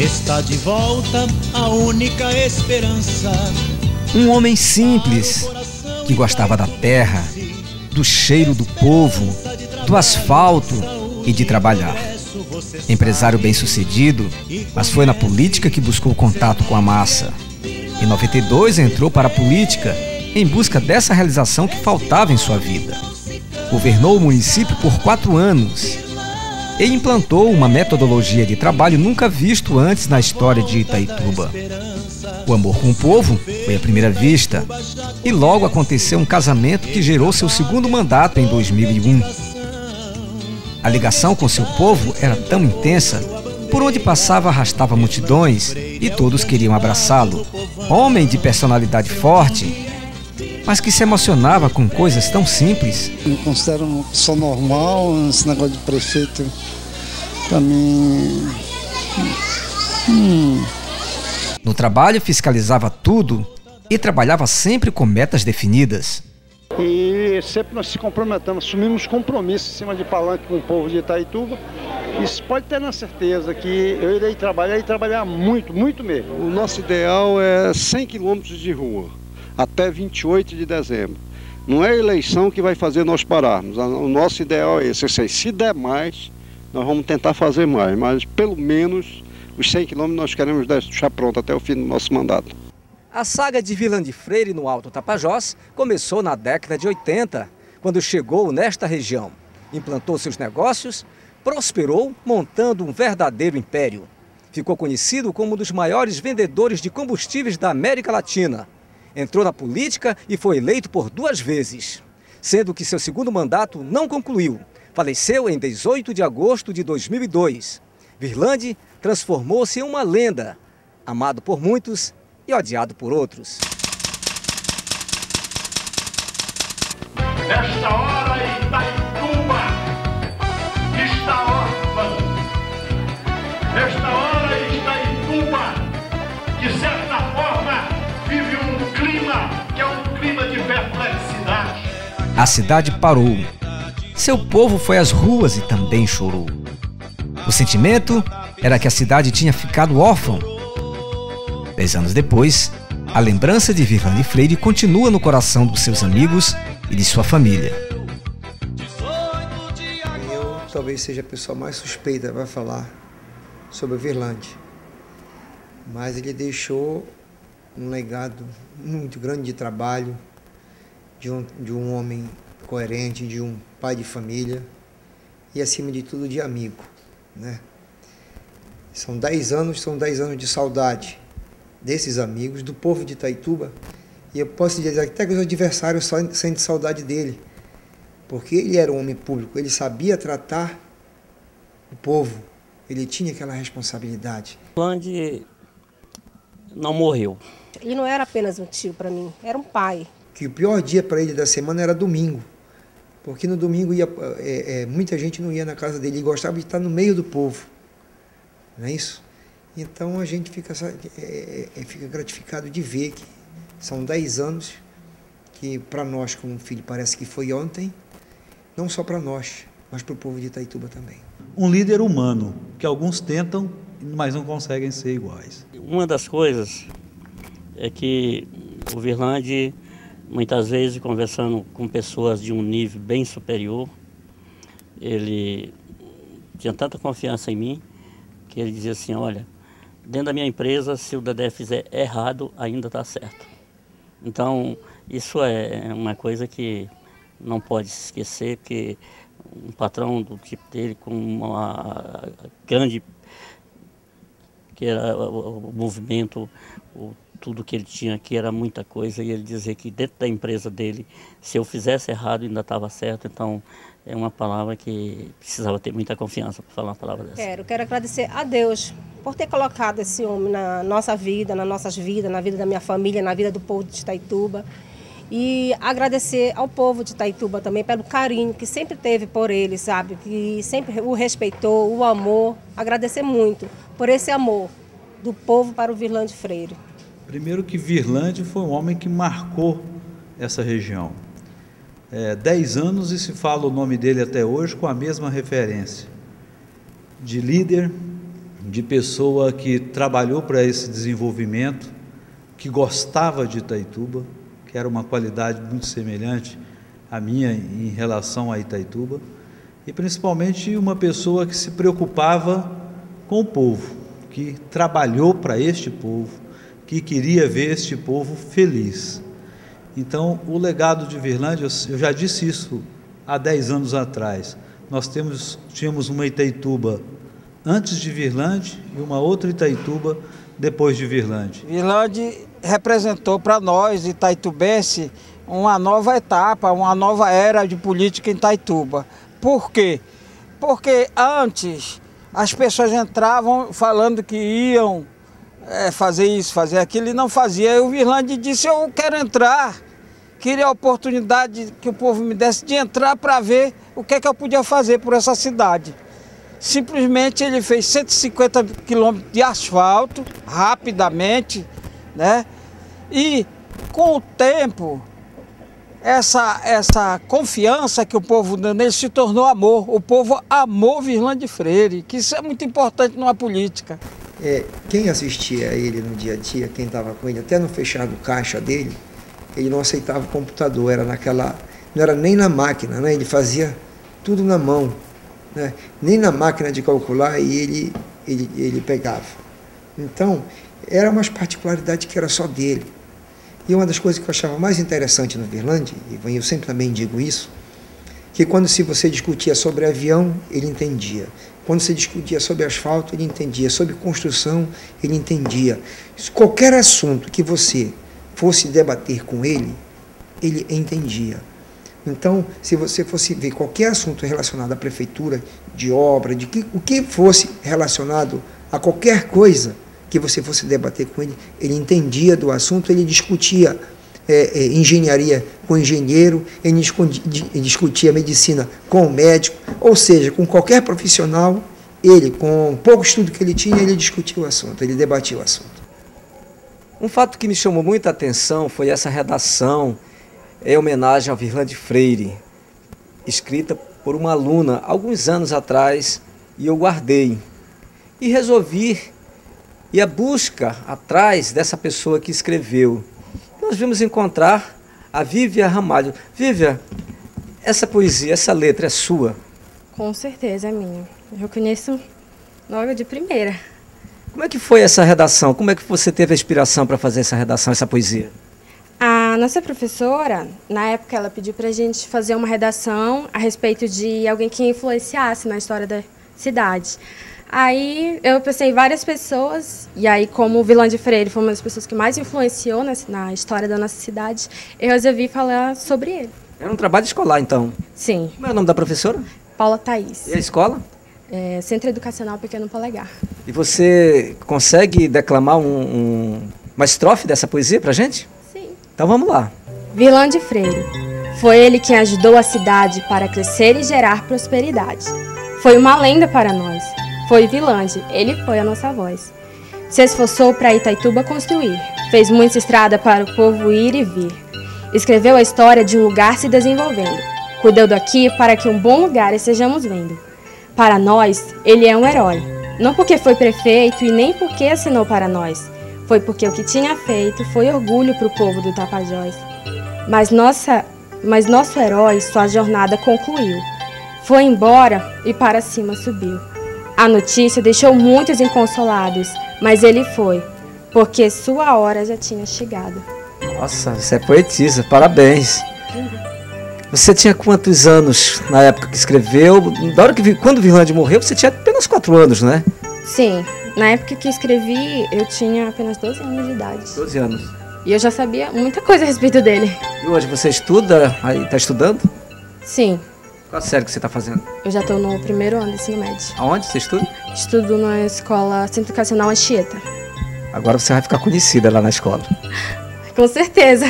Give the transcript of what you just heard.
está de volta a única esperança. Um homem simples que gostava da terra, do cheiro do povo, do asfalto e de trabalhar. Empresário bem-sucedido, mas foi na política que buscou contato com a massa. Em 92 entrou para a política em busca dessa realização que faltava em sua vida. Governou o município por 4 anos e implantou uma metodologia de trabalho nunca visto antes na história de Itaituba. O amor com o povo foi à primeira vista e logo aconteceu um casamento que gerou seu segundo mandato em 2001. A ligação com seu povo era tão intensa, por onde passava arrastava multidões e todos queriam abraçá-lo. Homem de personalidade forte, mas que se emocionava com coisas tão simples. Me considero uma pessoa normal, esse negócio de prefeito, para mim... No trabalho fiscalizava tudo e trabalhava sempre com metas definidas. E sempre nós se comprometemos, assumimos compromissos em cima de palanque com o povo de Itaituba. Isso pode ter na certeza que eu irei trabalhar e trabalhar muito, muito mesmo. O nosso ideal é 100 quilômetros de rua, até 28 de dezembro. Não é a eleição que vai fazer nós pararmos, o nosso ideal é esse. Eu sei, se der mais, nós vamos tentar fazer mais, mas pelo menos os 100 quilômetros nós queremos deixar pronto até o fim do nosso mandato. A saga de Wirland Freire no Alto Tapajós começou na década de 80, quando chegou nesta região. Implantou seus negócios, prosperou montando um verdadeiro império. Ficou conhecido como um dos maiores vendedores de combustíveis da América Latina. Entrou na política e foi eleito por 2 vezes, sendo que seu segundo mandato não concluiu. Faleceu em 18 de agosto de 2002. Wirland transformou-se em uma lenda, amado por muitos e odiado por outros. Nesta hora, Itaituba está órfã. Nesta hora, Itaituba, de certa forma, vive um clima que é um clima de perplexidade. A cidade parou. Seu povo foi às ruas e também chorou. O sentimento era que a cidade tinha ficado órfã. 10 anos depois, a lembrança de Wirland Freire continua no coração dos seus amigos e de sua família. Eu talvez seja a pessoa mais suspeita para falar sobre o Wirland, mas ele deixou um legado muito grande de trabalho, de um homem coerente, de um pai de família e, acima de tudo, de amigo. Né? São 10 anos de saudade desses amigos, do povo de Itaituba, e eu posso dizer até que os adversários sentem saudade dele, porque ele era um homem público, ele sabia tratar o povo, ele tinha aquela responsabilidade. Wirland não morreu. Ele não era apenas um tio para mim, era um pai. Que o pior dia para ele da semana era domingo. Porque no domingo muita gente não ia na casa dele, ele gostava de estar no meio do povo, não é isso? Então a gente fica gratificado de ver que são 10 anos, que para nós como filho parece que foi ontem, não só para nós, mas para o povo de Itaituba também. Um líder humano, que alguns tentam, mas não conseguem ser iguais. Uma das coisas é que o Wirland, muitas vezes, conversando com pessoas de um nível bem superior, ele tinha tanta confiança em mim que ele dizia assim: olha, dentro da minha empresa, se o Dedé fizer errado, ainda está certo. Então, isso é uma coisa que não pode se esquecer, que um patrão do tipo dele, com uma grande... que era o movimento, tudo que ele tinha aqui era muita coisa, e ele dizia que dentro da empresa dele, se eu fizesse errado, ainda estava certo. Então é uma palavra que precisava ter muita confiança para falar uma palavra dessa. Quero agradecer a Deus por ter colocado esse homem na nossa vida, nas nossas vidas, na vida da minha família, na vida do povo de Itaituba, e agradecer ao povo de Itaituba também pelo carinho que sempre teve por ele, sabe, que sempre o respeitou, o amor. Agradecer muito por esse amor do povo para o Wirland Freire. Primeiro que Wirland foi um homem que marcou essa região. 10 anos e se fala o nome dele até hoje com a mesma referência. De líder, de pessoa que trabalhou para esse desenvolvimento, que gostava de Itaituba, que era uma qualidade muito semelhante à minha em relação a Itaituba, e principalmente uma pessoa que se preocupava com o povo, que trabalhou para este povo, que queria ver este povo feliz. Então, o legado de Wirland, eu já disse isso há 10 anos atrás, nós tínhamos uma Itaituba antes de Wirland e uma outra Itaituba depois de Wirland. Wirland representou para nós, itaitubense, uma nova etapa, uma nova era de política em Itaituba. Por quê? Porque antes as pessoas entravam falando que iam fazer isso, fazer aquilo, e não fazia. E o Wirland disse: eu quero entrar, queria a oportunidade que o povo me desse de entrar para ver o que é que eu podia fazer por essa cidade. Simplesmente ele fez 150 quilômetros de asfalto, rapidamente, né? E com o tempo, essa confiança que o povo deu nele se tornou amor. O povo amou Wirland Freire, que isso é muito importante numa política. Quem assistia a ele no dia a dia, quem estava com ele, até no fechado caixa dele, ele não aceitava o computador, era naquela, não era nem na máquina, né? Ele fazia tudo na mão. Né? Nem na máquina de calcular e ele pegava. Então, era umas particularidades que era só dele. E uma das coisas que eu achava mais interessante no Wirland, e eu sempre também digo isso, que quando se você discutia sobre avião, ele entendia. Quando se discutia sobre asfalto, ele entendia. Sobre construção, ele entendia. Qualquer assunto que você fosse debater com ele, ele entendia. Então, se você fosse ver qualquer assunto relacionado à prefeitura, de obra, o que fosse relacionado a qualquer coisa que você fosse debater com ele, ele entendia do assunto, ele discutia engenharia com o engenheiro, ele discutia medicina com o médico, ou seja, com qualquer profissional, ele, com pouco estudo que ele tinha, ele discutia o assunto, ele debatia o assunto. Um fato que me chamou muita atenção foi essa redação em homenagem ao Wirland Freire, escrita por uma aluna alguns anos atrás, e eu guardei. E resolvi ir à busca atrás dessa pessoa que escreveu. Nós vimos encontrar a Viviane Ramalho. Viviane, essa poesia, essa letra é sua? Com certeza é minha. Eu conheço logo de primeira. Como é que foi essa redação? Como é que você teve a inspiração para fazer essa redação, essa poesia? A nossa professora, na época, ela pediu para a gente fazer uma redação a respeito de alguém que influenciasse na história da cidade. Aí eu pensei em várias pessoas, e aí como o Wirland Freire foi uma das pessoas que mais influenciou na história da nossa cidade, eu resolvi falar sobre ele. Era um trabalho escolar, então? Sim. Como é o nome da professora? Paula Thaís. E a escola? Centro Educacional Pequeno Polegar. E você consegue declamar uma estrofe dessa poesia para a gente? Então vamos lá. Wirland Freire. Foi ele quem ajudou a cidade para crescer e gerar prosperidade. Foi uma lenda para nós. Foi Wirland, ele foi a nossa voz. Se esforçou para Itaituba construir. Fez muita estrada para o povo ir e vir. Escreveu a história de um lugar se desenvolvendo. Cuidou daqui para que um bom lugar estejamos vendo. Para nós, ele é um herói. Não porque foi prefeito e nem porque assinou para nós. Foi porque o que tinha feito foi orgulho para o povo do Tapajós. Mas nosso herói sua jornada concluiu. Foi embora e para cima subiu. A notícia deixou muitos inconsolados, mas ele foi, porque sua hora já tinha chegado. Nossa, você é poetisa, parabéns. Você tinha quantos anos na época que escreveu? Da hora que, quando o Wirland morreu, você tinha apenas 4 anos, né? Sim. Na época que escrevi, eu tinha apenas 12 anos de idade. 12 anos. E eu já sabia muita coisa a respeito dele. E hoje você estuda? Está estudando? Sim. Qual série que você está fazendo? Eu já estou no primeiro ano do ensino médio. Aonde você estuda? Estudo na escola Centro Educacional Anchieta. Agora você vai ficar conhecida lá na escola. Com certeza.